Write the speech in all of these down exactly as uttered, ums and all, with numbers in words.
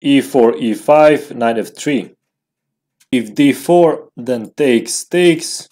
e four, e five, knight f three. If d four, then takes, takes,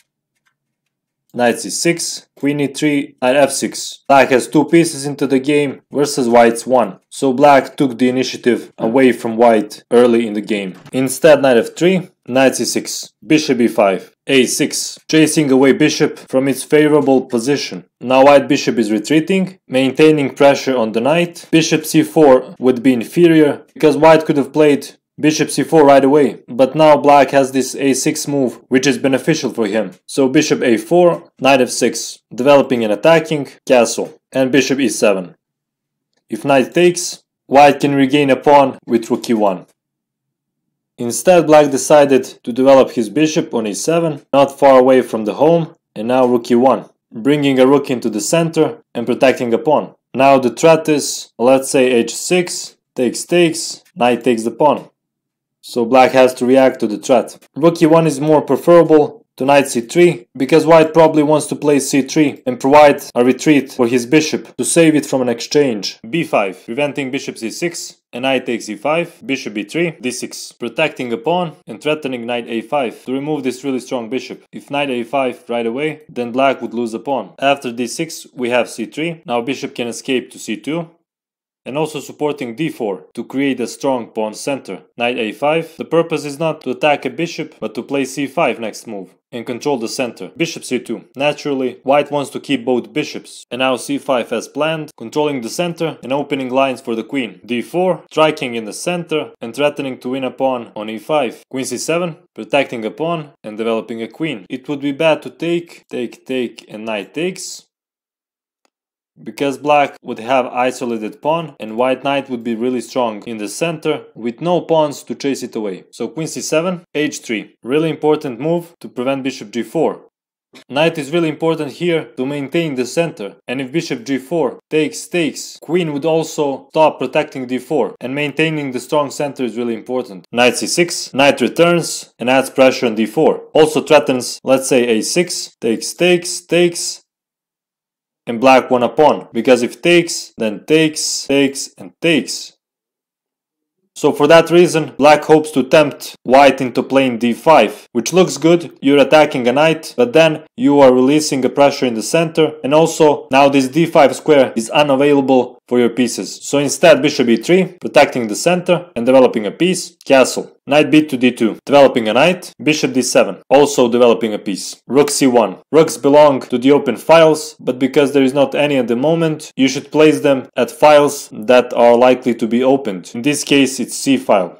knight c six, queen e three, knight f six. Black has two pieces into the game versus white's one. So black took the initiative away from white early in the game. Instead, knight f three, knight c six, bishop e five, a six, chasing away bishop from its favorable position. Now white bishop is retreating, maintaining pressure on the knight. Bishop c four would be inferior because white could have played bishop c four right away, but now black has this a six move which is beneficial for him. So bishop a four, knight f six, developing and attacking, castle, and bishop e seven. If knight takes, white can regain a pawn with rook e one. Instead, black decided to develop his bishop on e seven, not far away from the home, and now rook e one, bringing a rook into the center and protecting a pawn. Now the threat is, let's say h six, takes takes, knight takes the pawn. So black has to react to the threat. Rook e one is more preferable to knight c three, because white probably wants to play c three and provide a retreat for his bishop to save it from an exchange. b five, preventing bishop c six. And knight takes e five, bishop b three, d six, protecting a pawn and threatening knight a five to remove this really strong bishop. If knight a five right away, then black would lose a pawn. After d six we have c three, now bishop can escape to c two, and also supporting d four to create a strong pawn center. Knight a five, the purpose is not to attack a bishop, but to play c five next move and control the center. Bishop c two, naturally white wants to keep both bishops, and now c five as planned, controlling the center and opening lines for the queen. d four, striking in the center and threatening to win a pawn on e five. Queen c seven, protecting a pawn and developing a queen. It would be bad to take, take, take, and knight takes, because black would have isolated pawn and white knight would be really strong in the center with no pawns to chase it away. So queen c seven, h three, really important move to prevent bishop g four. Knight is really important here to maintain the center, and if bishop g four takes takes, queen would also stop protecting d four, and maintaining the strong center is really important. Knight c six, knight returns and adds pressure on d four. Also threatens, let's say a six, takes takes takes, and black won a pawn, because if takes, then takes, takes, and takes. So for that reason, black hopes to tempt white into playing d five, which looks good. You're attacking a knight, but then you are releasing a pressure in the center, and also now this d five square is unavailable for your pieces. So instead bishop e three, protecting the center and developing a piece, castle. Knight b to d two, developing a knight. Bishop d seven, also developing a piece. Rook c one. Rooks belong to the open files, but because there is not any at the moment, you should place them at files that are likely to be opened. In this case, it's c file.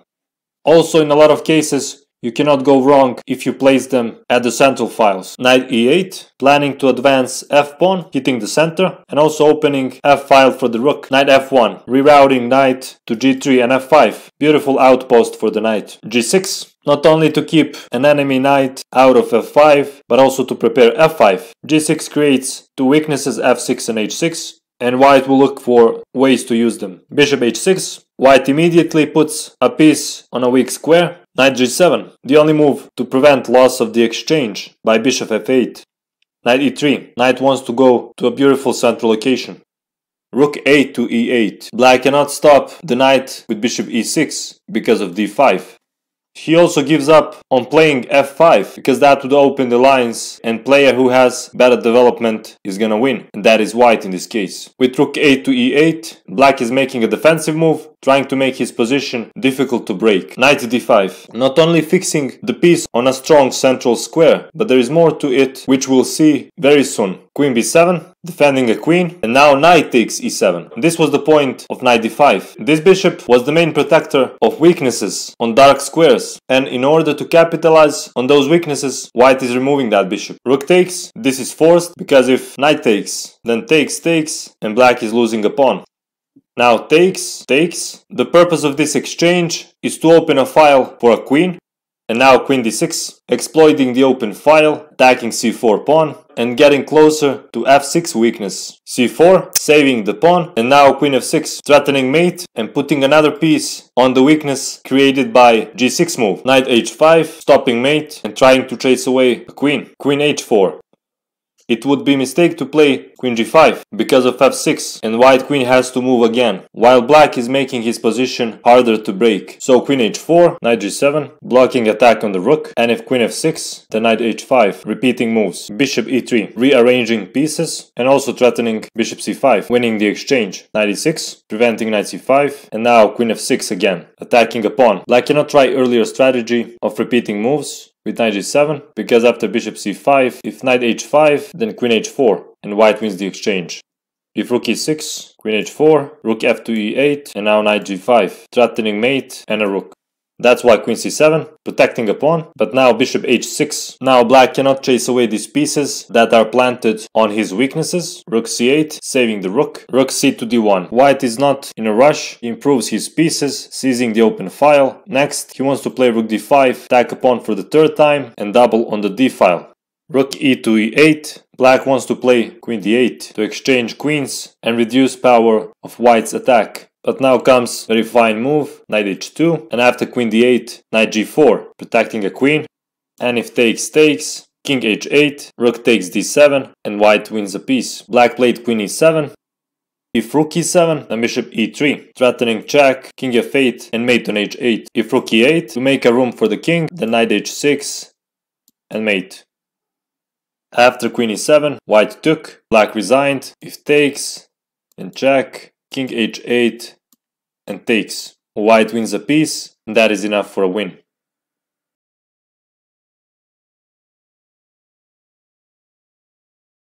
Also, in a lot of cases, you cannot go wrong if you place them at the central files. Knight e eight, planning to advance f pawn, hitting the center, and also opening f file for the rook. Knight f one, rerouting knight to g three and f five. Beautiful outpost for the knight. g six, not only to keep an enemy knight out of f five, but also to prepare f five. g six creates two weaknesses, f six and h six, and white will look for ways to use them. Bishop h six, white immediately puts a piece on a weak square. Knight g seven, the only move to prevent loss of the exchange by bishop f eight. Knight e three, knight wants to go to a beautiful central location. Rook a to e eight, black cannot stop the knight with bishop e six because of d five. He also gives up on playing f five, because that would open the lines and player who has better development is gonna win, and that is white in this case. With rook a to e eight, black is making a defensive move, trying to make his position difficult to break. Knight to d five, not only fixing the piece on a strong central square, but there is more to it, which we'll see very soon. Queen b seven, defending a queen, and now knight takes e seven. This was the point of knight d five. This bishop was the main protector of weaknesses on dark squares, and in order to capitalize on those weaknesses, white is removing that bishop. Rook takes, this is forced, because if knight takes, then takes takes, and black is losing a pawn. Now takes, takes. The purpose of this exchange is to open a file for a queen. And now queen d six, exploiting the open file, attacking c four pawn, and getting closer to f six weakness. c four, saving the pawn, and now queen f six, threatening mate, and putting another piece on the weakness created by g six move. Knight h five, stopping mate, and trying to chase away a queen. Queen h four. It would be a mistake to play queen g five because of f six, and white queen has to move again, while black is making his position harder to break. So queen h four, knight g seven, blocking attack on the rook, and if queen f six, then knight h five, repeating moves. Bishop e three, rearranging pieces and also threatening bishop c five, winning the exchange. Knight e six, preventing knight c five, and now queen f six again, attacking a pawn. Black cannot try earlier strategy of repeating moves with knight g seven, because after bishop c five, if knight h five, then queen h four, and white wins the exchange. If rook e six, queen h four, rook f two e eight, and now knight g five, threatening mate and a rook. That's why queen c seven, protecting a pawn, but now bishop h six. Now black cannot chase away these pieces that are planted on his weaknesses. Rook c eight, saving the rook. Rook c two d one. White is not in a rush, he improves his pieces, seizing the open file. Next, he wants to play rook d five, attack a pawn for the third time, and double on the d file. Rook e two e eight. Black wants to play queen d eight to exchange queens and reduce power of white's attack. But now comes a very fine move, knight h two, and after queen d eight, knight g four, protecting a queen, and if takes takes, king h eight, rook takes d seven, and white wins a piece. Black played queen e seven, if rook e seven, then bishop e three, threatening check, king f eight, and mate on h eight. If rook e eight, to make a room for the king, then knight h six, and mate. After queen e seven, white took, black resigned, if takes, and check, king h eight, and takes. White wins a piece, and that is enough for a win.